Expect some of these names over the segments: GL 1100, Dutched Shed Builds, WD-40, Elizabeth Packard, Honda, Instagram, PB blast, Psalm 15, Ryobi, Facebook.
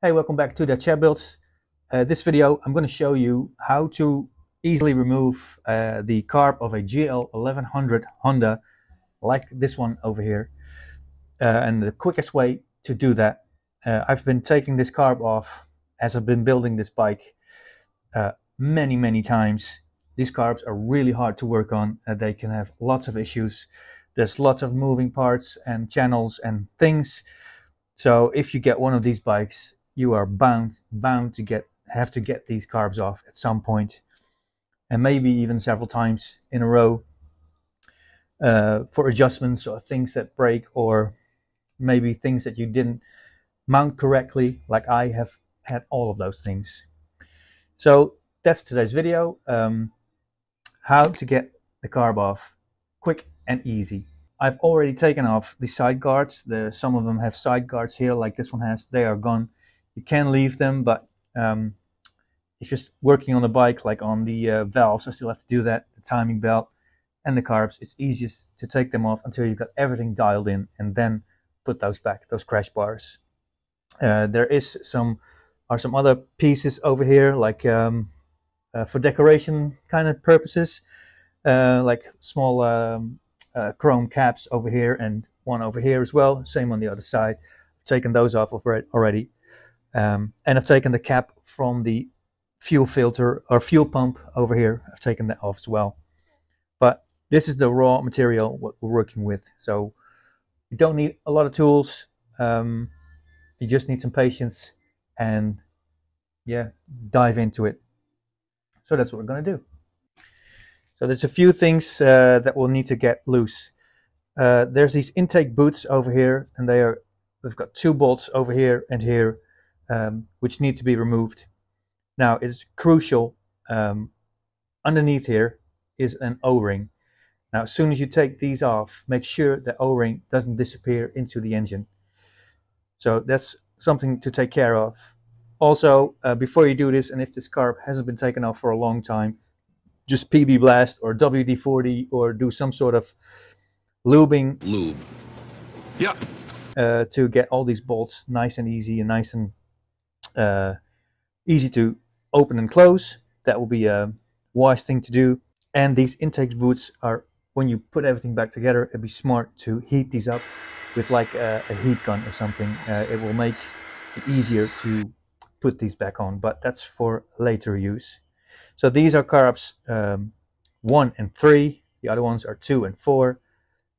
Hey, welcome back to Dutched Shed Builds. This video I'm going to show you how to easily remove the carb of a GL 1100 Honda like this one over here. And the quickest way to do that, I've been taking this carb off as I've been building this bike many times. These carbs are really hard to work on. They can have lots of issues. There's lots of moving parts and channels and things. So if you get one of these bikes, you are bound to have to get these carbs off at some point, and maybe even several times in a row for adjustments or things that break, or maybe things that you didn't mount correctly, like I have had all of those things. So that's today's video, how to get the carb off quick and easy. I've already taken off the side guards. Some of them have side guards here, like this one has. They are gone. You can leave them, but it's just working on the bike, like on the valves. I still have to do that, the timing belt and the carbs. It's easiest to take them off until you've got everything dialed in, and then put those back, those crash bars. There is some other pieces over here, like for decoration kind of purposes, like small chrome caps over here and one over here as well, same on the other side. I've taken those off already, and I've taken the cap from the fuel filter or fuel pump over here. I've taken that off as well. But this is the raw material what we're working with, so you don't need a lot of tools. You just need some patience and yeah, dive into it. So that's what we're going to do. So there's a few things that we'll need to get loose. There's these intake boots over here, and we've got two bolts over here and here, which need to be removed. Now it's crucial, underneath here is an O-ring. Now as soon as you take these off, make sure the O-ring doesn't disappear into the engine. So that's something to take care of. Also, before you do this, and if this carb hasn't been taken off for a long time, just PB blast or WD-40, or do some sort of lubing. Lube. Yeah. To get all these bolts nice and easy, and nice and easy to open and close. That will be a wise thing to do. And these intake boots are, when you put everything back together, it'd be smart to heat these up with like a heat gun or something. It will make it easier to put these back on, but that's for later use. So these are carbs 1 and 3. The other ones are 2 and 4.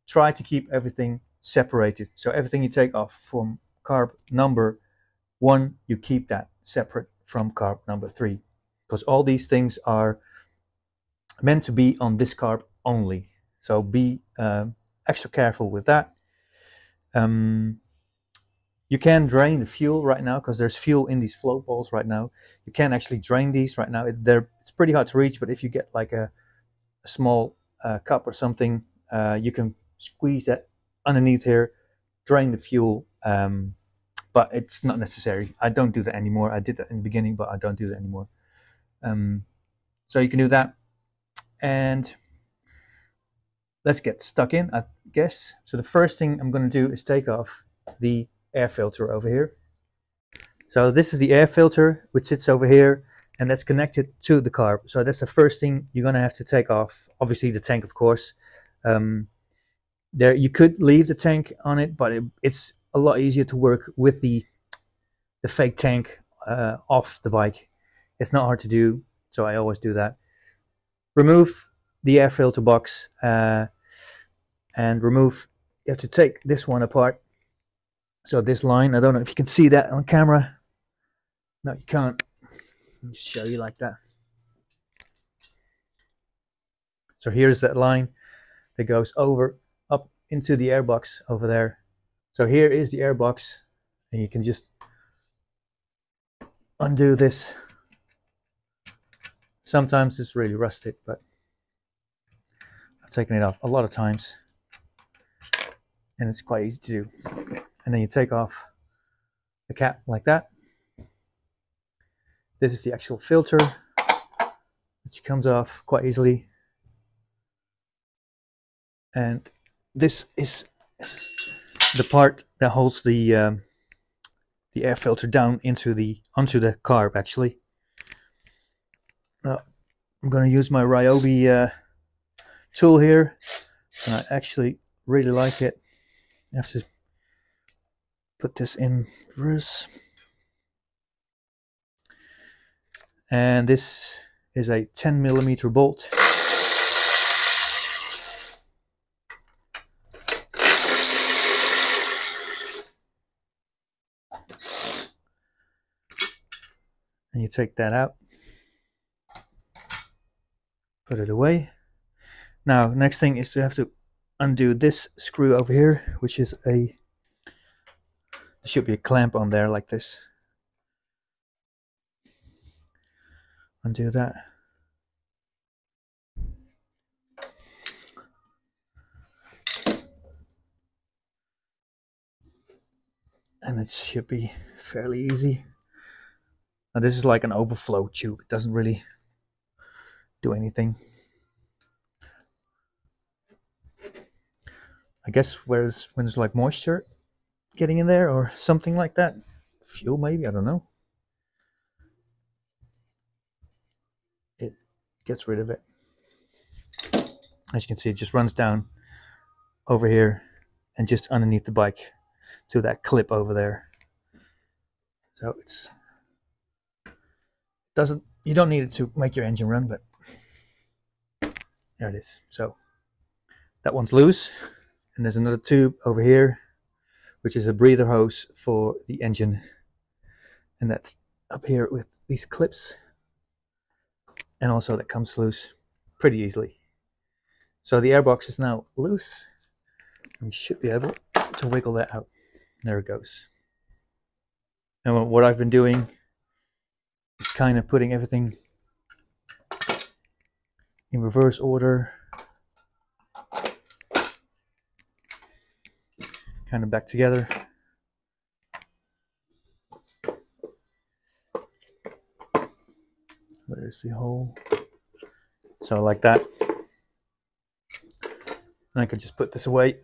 Try to keep everything separated. So everything you take off from carb number 1, you keep that separate from carb number 3, because all these things are meant to be on this carb only. So be extra careful with that. You can drain the fuel right now, because there's fuel in these float balls right now. You can actually drain these right now. It's pretty hard to reach, but if you get like a small cup or something, you can squeeze that underneath here, drain the fuel, but it's not necessary. I don't do that anymore. I did that in the beginning, but I don't do that anymore. So you can do that. And let's get stuck in, I guess. So the first thing I'm going to do is take off the air filter over here. So this is the air filter which sits over here, and that's connected to the carb. So that's the first thing you're gonna have to take off. Obviously the tank, of course. There you could leave the tank on it, but it's a lot easier to work with the fake tank off the bike. It's not hard to do, so I always do that. Remove the air filter box, and you have to take this one apart. So this line, I don't know if you can see that on camera. No, you can't. I'll just show you like that. So here's that line that goes over, up into the airbox over there. So here is the airbox, and you can just undo this. Sometimes it's really rusted, but I've taken it off a lot of times, and it's quite easy to do. And then you take off the cap like that. This is the actual filter, which comes off quite easily. And this is the part that holds the air filter down into the onto the carb actually. Now I'm going to use my Ryobi tool here, and I actually really like it. I have to put this in reverse, and this is a 10mm bolt. And you take that out, put it away. Now next thing is to have to undo this screw over here, which is a, there should be a clamp on there like this. Undo that. And it should be fairly easy. Now this is like an overflow tube, it doesn't really do anything. I guess whereas when there's like moisture getting in there or something like that, fuel maybe, I don't know. It gets rid of it. As you can see, it just runs down over here and just underneath the bike to that clip over there. So it's doesn't, you don't need it to make your engine run, but there it is. So that one's loose, and there's another tube over here which is a breather hose for the engine, and that's up here with these clips, and also that comes loose pretty easily. So the airbox is now loose, and we should be able to wiggle that out. There it goes. And what I've been doing, it's kind of putting everything in reverse order, kind of back together. Where's the hole? So like that. And I could just put this away.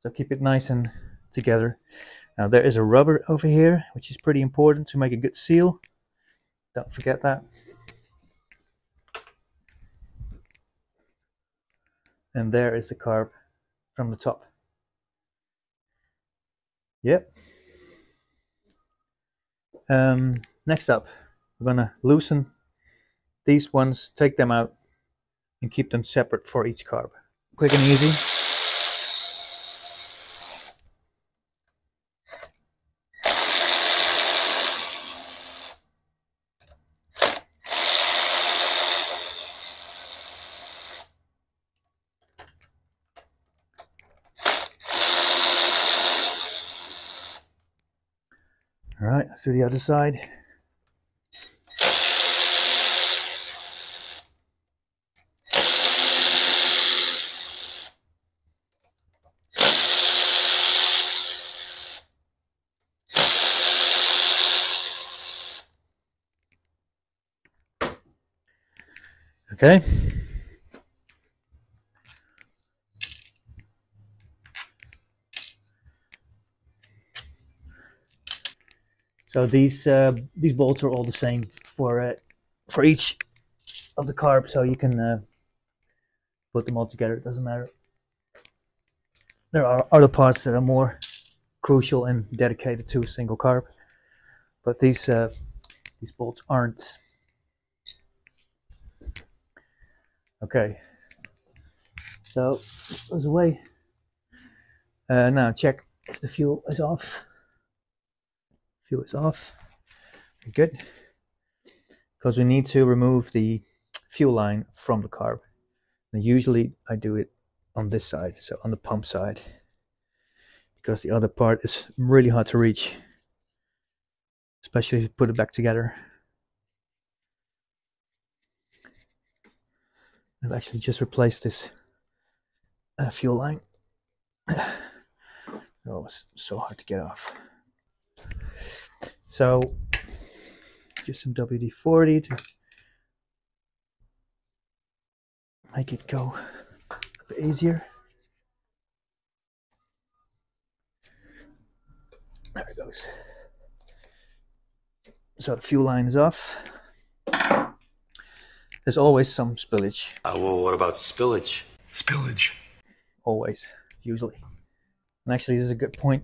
So keep it nice and together. Now there is a rubber over here, which is pretty important to make a good seal. Don't forget that. And there is the carb from the top. Yep. Next up, we're gonna loosen these ones, take them out, and keep them separate for each carb. Quick and easy. Alright, let's do the other side. Okay. So these bolts are all the same for each of the carb, so you can put them all together. It doesn't matter. There are other parts that are more crucial and dedicated to a single carb, but these bolts aren't. Okay. So it goes away. Now check if the fuel is off. Fuel is off. Good, because we need to remove the fuel line from the carb. And usually I do it on this side, so on the pump side, because the other part is really hard to reach, especially if you put it back together. I've actually just replaced this fuel line. Oh, it's so hard to get off. So just some WD-40 to make it go a bit easier. There it goes. So the fuel line is off. There's always some spillage. Well, what about spillage? Spillage. Always, usually. And actually, this is a good point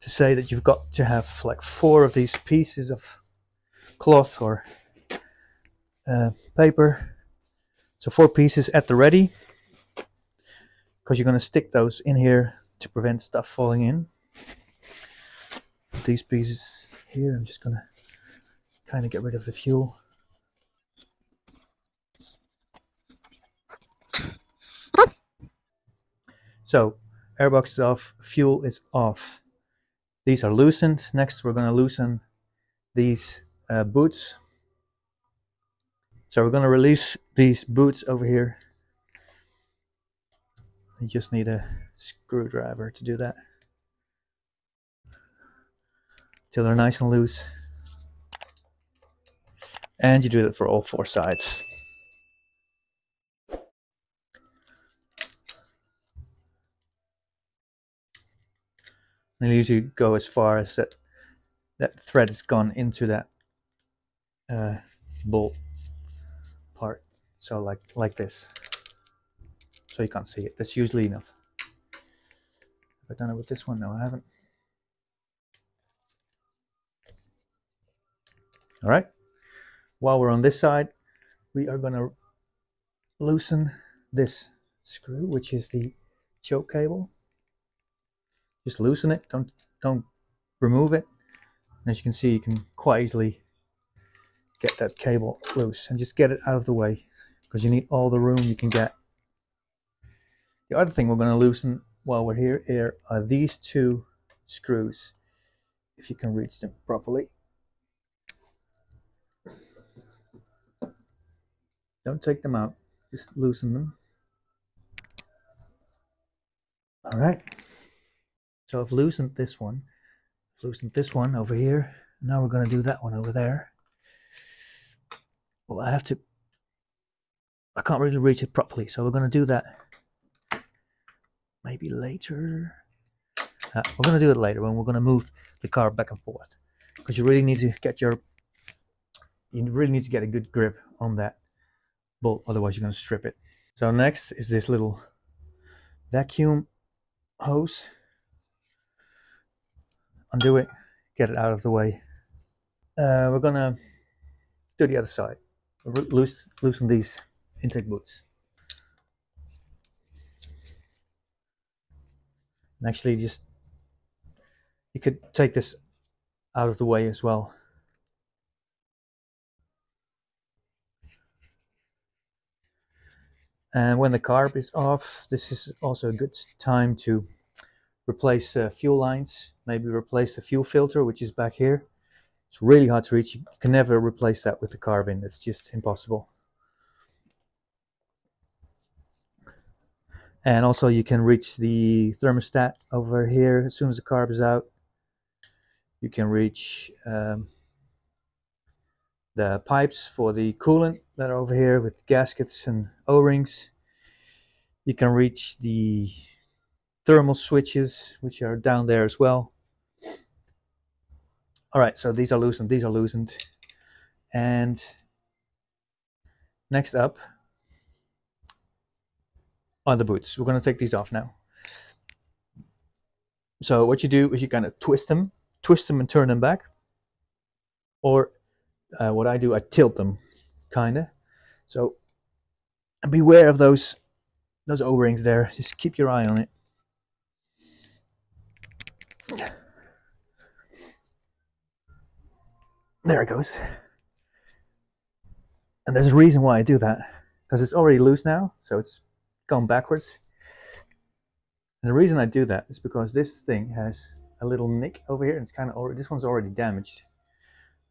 to say that you've got to have like 4 of these pieces of cloth or paper. So 4 pieces at the ready, because you're going to stick those in here to prevent stuff falling in. These pieces here, I'm just going to kind of get rid of the fuel. So airbox is off, fuel is off. These are loosened. Next we're going to loosen these boots. So we're going to release these boots over here. You just need a screwdriver to do that. Till they're nice and loose. And you do that for all 4 sides. And you usually go as far as that thread has gone into that bolt part. So like this. So you can't see it. That's usually enough. Have I done it with this one? No, I haven't. All right. While we're on this side, we are going to loosen this screw, which is the choke cable. Just loosen it. Don't remove it. And as you can see, you can quite easily get that cable loose and just get it out of the way, because you need all the room you can get. The other thing we're going to loosen while we're here are these 2 screws, if you can reach them properly. Don't take them out, just loosen them. All right. So I've loosened this one. I've loosened this one over here. Now we're going to do that one over there. Well, I can't really reach it properly, so we're going to do that maybe later. We're going to do it later when we're going to move the car back and forth, because you really need to get a good grip on that bolt, otherwise you're going to strip it. So next is this little vacuum hose. Undo it, get it out of the way. We're going to do the other side. Loosen these intake boots. And actually, you could take this out of the way as well. And when the carb is off, this is also a good time to replace fuel lines. Maybe replace the fuel filter, which is back here. It's really hard to reach. You can never replace that with the carb in. It's just impossible. And also you can reach the thermostat over here. As soon as the carb is out, you can reach the pipes for the coolant that are over here with gaskets and O-rings. You can reach the thermal switches, which are down there as well. All right, so these are loosened, these are loosened. And next up are the boots. We're going to take these off now. So what you do is you kind of twist them and turn them back. Or what I do, I tilt them, kind of. So beware of those O-rings there. Just keep your eye on it. There it goes. And there's a reason why I do that, because it's already loose now, so it's gone backwards. And the reason I do that is because this thing has a little nick over here, and it's kind of already, this one's already damaged,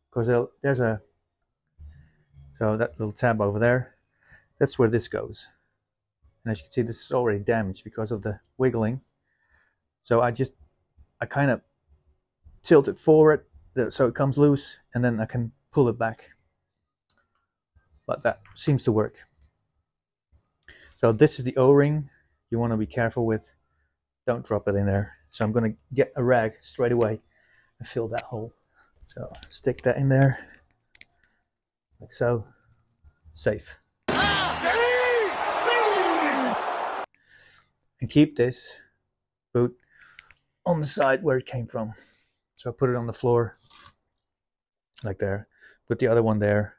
because there's a, so that little tab over there, that's where this goes. And as you can see, this is already damaged because of the wiggling. So I kind of tilt it forward so it comes loose, and then I can pull it back. But that seems to work. So this is the O-ring you want to be careful with. Don't drop it in there. So I'm going to get a rag straight away and fill that hole. So stick that in there, like so. Safe. And keep this boot on the side where it came from. So I put it on the floor, like there. Put the other one there,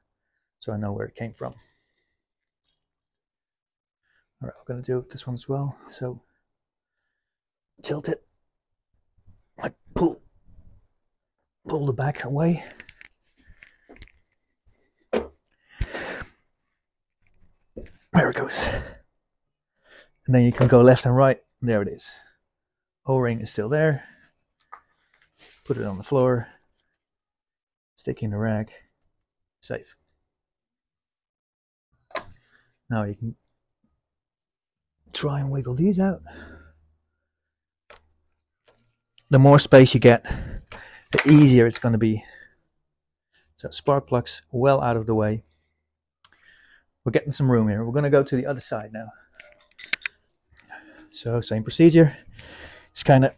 so I know where it came from. All right, I'm going to do this one as well. So tilt it, like pull the back away. There it goes. And then you can go left and right. There it is. O-ring is still there. Put it on the floor. Stick in the rack. Safe. Now you can try and wiggle these out. The more space you get, the easier it's going to be. So spark plugs well out of the way. We're getting some room here. We're going to go to the other side now. So same procedure. Just kind of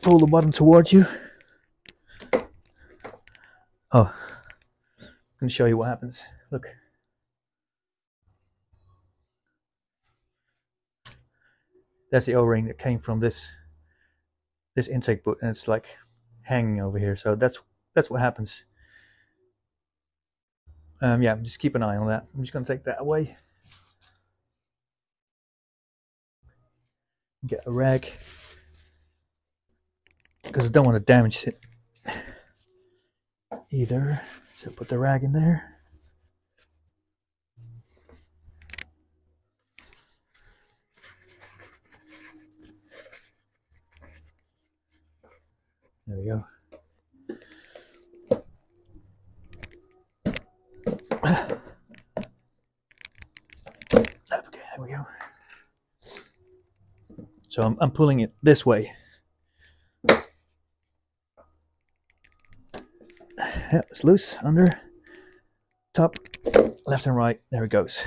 pull the bottom towards you. Oh, I'm going to show you what happens. Look. That's the O-ring that came from this intake boot, and it's like hanging over here. So that's what happens. Yeah, just keep an eye on that. I'm just going to take that away. Get a rag, because I don't want to damage it either. So put the rag in there. There we go. Okay, there we go. So I'm pulling it this way. Yeah, it's loose, under, top, left and right. There it goes.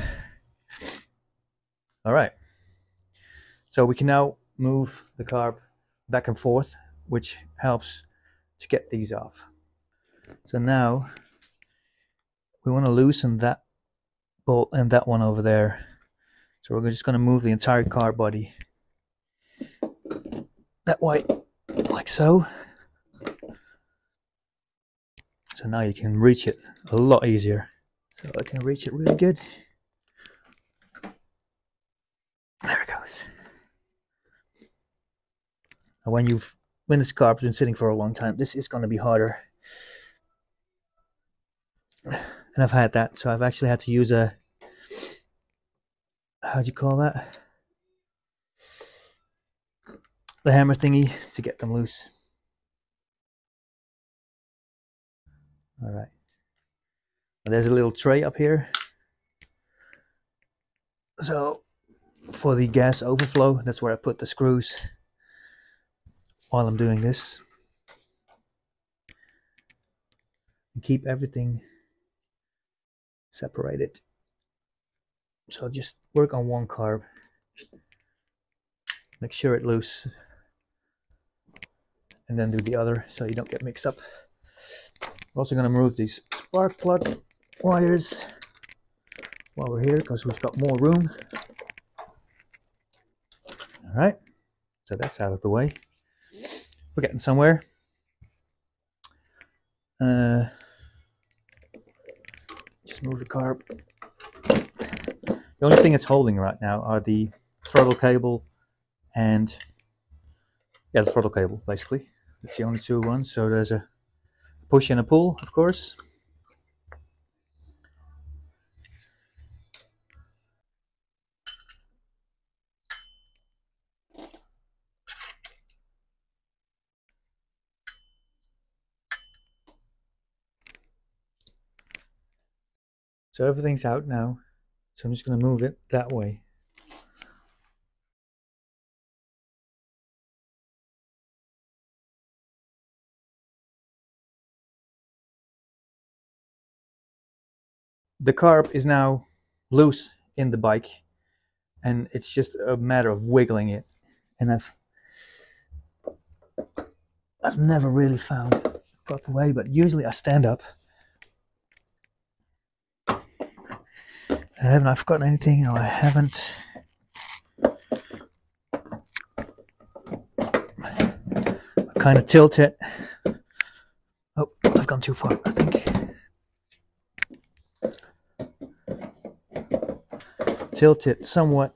All right. So we can now move the carb back and forth, which helps to get these off. So now we want to loosen that bolt and that one over there. So we're just going to move the entire car body that way, like so. So now you can reach it a lot easier. So I can reach it really good. There it goes. And when this carb's been sitting for a long time, this is going to be harder. And I've had that, so I've actually had to use a, how do you call that? The hammer thingy to get them loose. All right. There's a little tray up here. So for the gas overflow, that's where I put the screws. While I'm doing this, and keep everything separated. So just work on one carb, make sure it's loose, and then do the other so you don't get mixed up. We're also going to remove these spark plug wires while we're here because we've got more room. All right, so that's out of the way. We're getting somewhere. Just move the carb. The only thing it's holding right now are the throttle cable and, yeah, the throttle cable basically. It's the only two ones. So there's a push and a pull, of course. So everything's out now, so I'm just going to move it that way. The carb is now loose in the bike, and it's just a matter of wiggling it and I've never really found the proper way, but usually I stand up. Haven't I forgotten anything? No, I haven't. I kind of tilt it. Oh, I've gone too far, I think. Tilt it somewhat.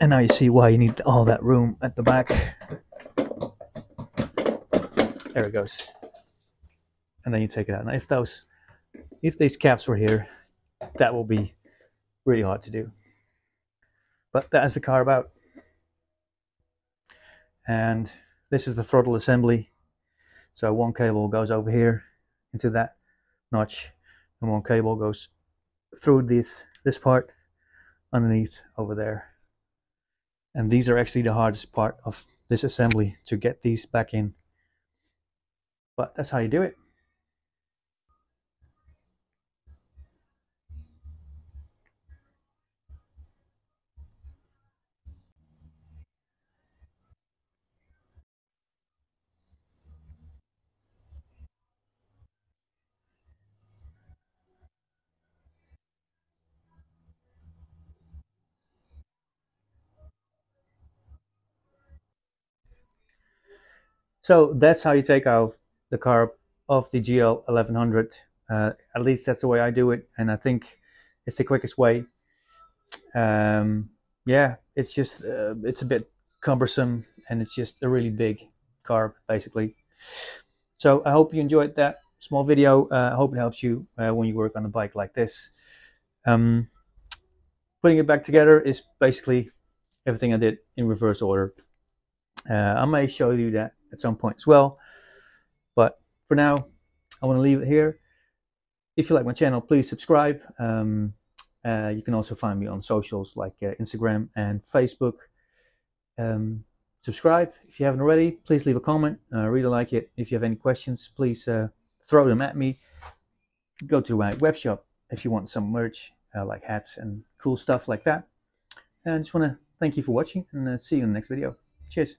And now you see why you need all that room at the back. There it goes. And then you take it out. Now if those, if these caps were here, that will be really hard to do. But that is the car about. And this is the throttle assembly. So one cable goes over here into that notch, and one cable goes through this part underneath over there. And these are actually the hardest part of this assembly, to get these back in. But that's how you do it. So that's how you take out the car of the GL 1100. At least that's the way I do it, and I think it's the quickest way. Yeah, it's just it's a bit cumbersome, and it's just a really big car basically. So I hope you enjoyed that small video. I hope it helps you when you work on a bike like this. Putting it back together is basically everything I did in reverse order. I may show you that at some point as well, but for now I want to leave it here. If you like my channel, please subscribe. You can also find me on socials like Instagram and Facebook. Subscribe if you haven't already. Please leave a comment. I really like it. If you have any questions, please throw them at me. Go to my web shop if you want some merch, like hats and cool stuff like that. And I just want to thank you for watching, and see you in the next video. Cheers.